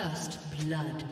First blood.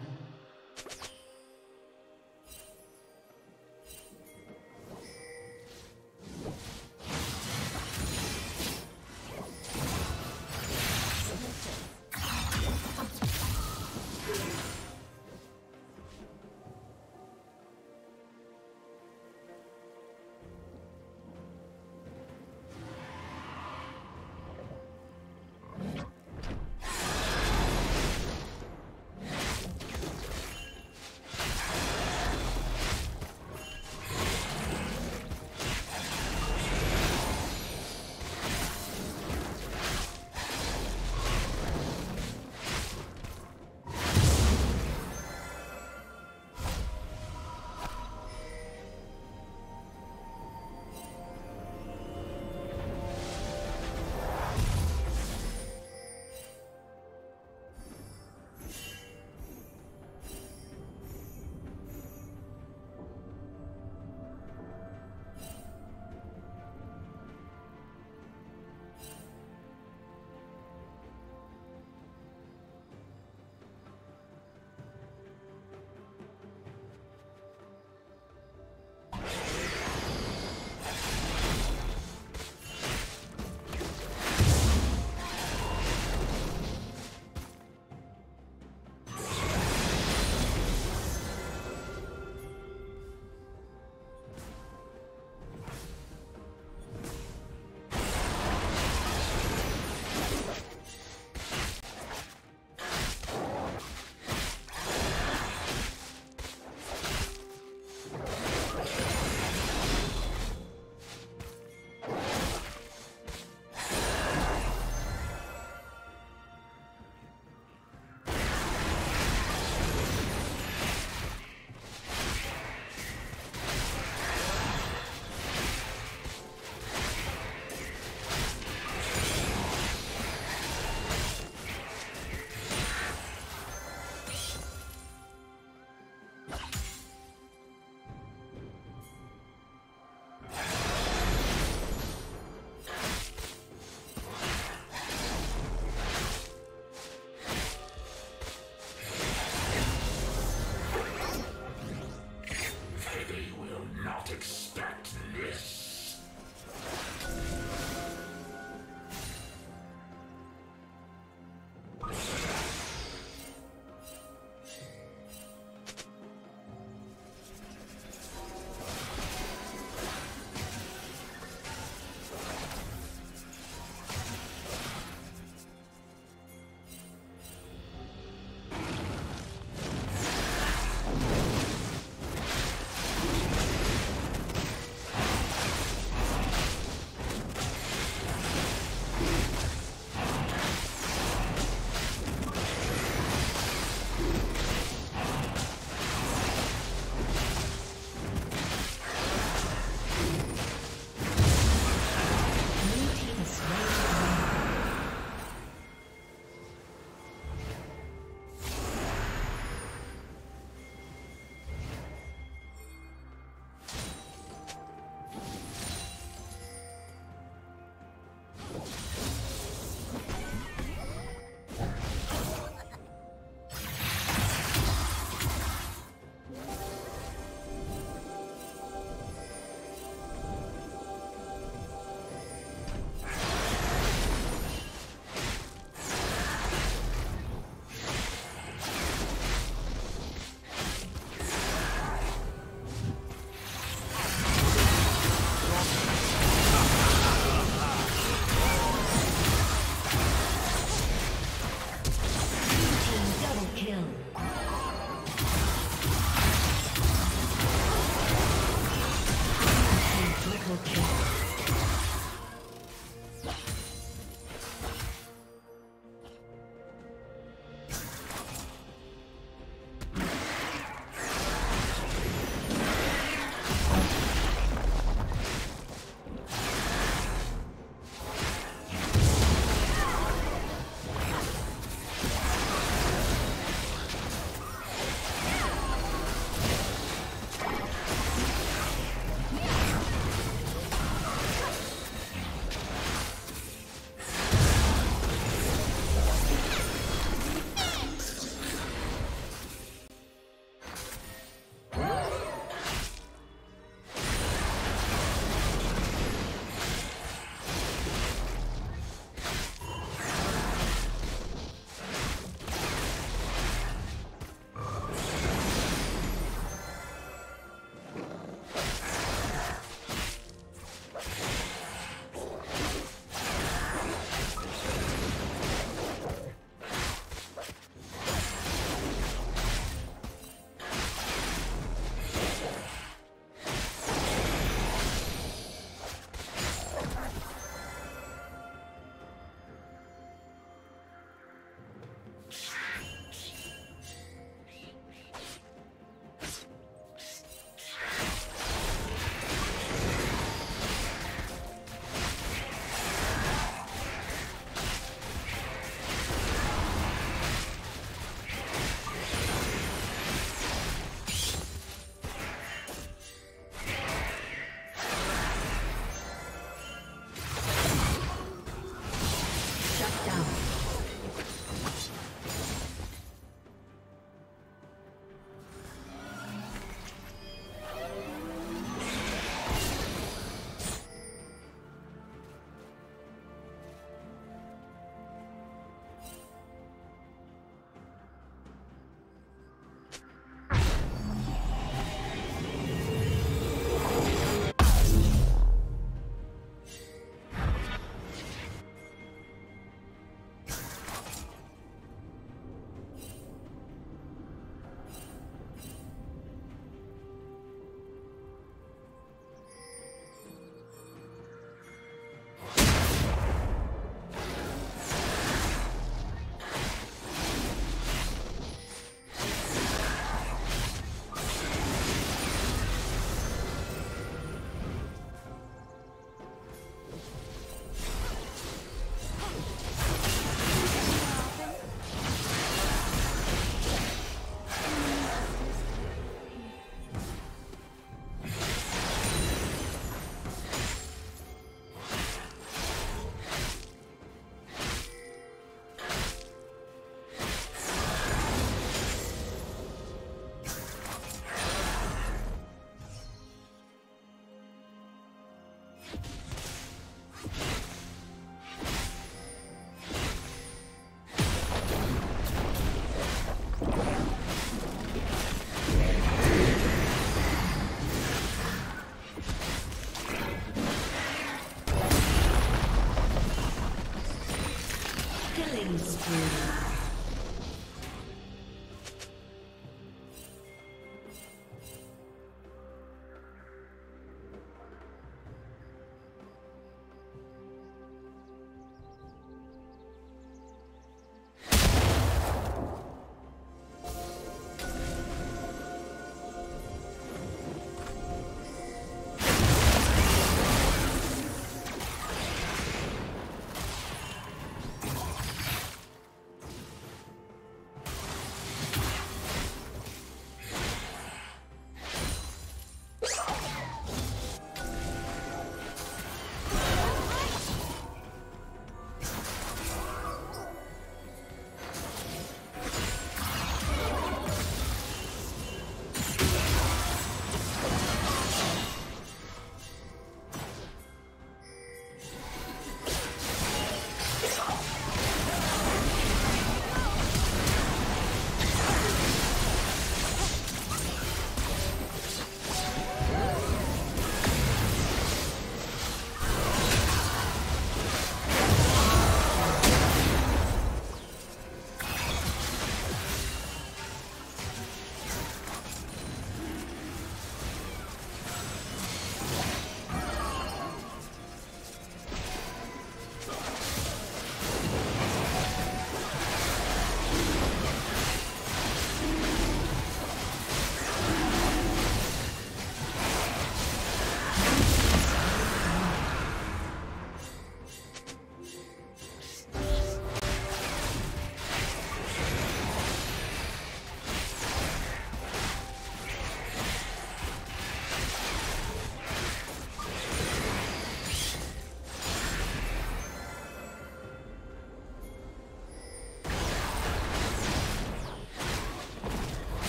Killing spree.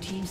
Team's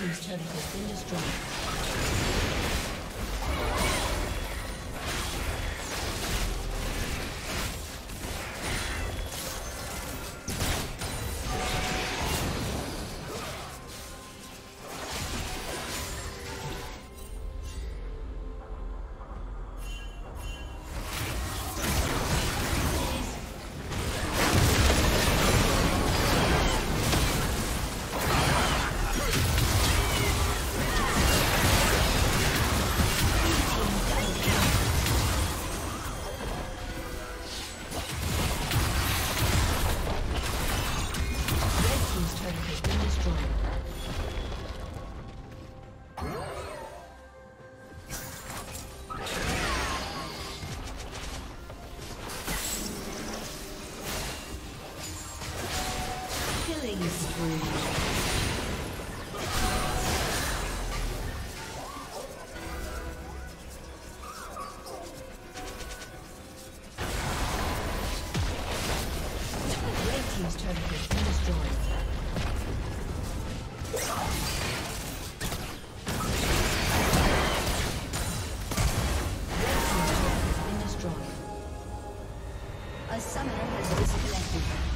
Team's turret has been destroyed. A summoner has disconnected.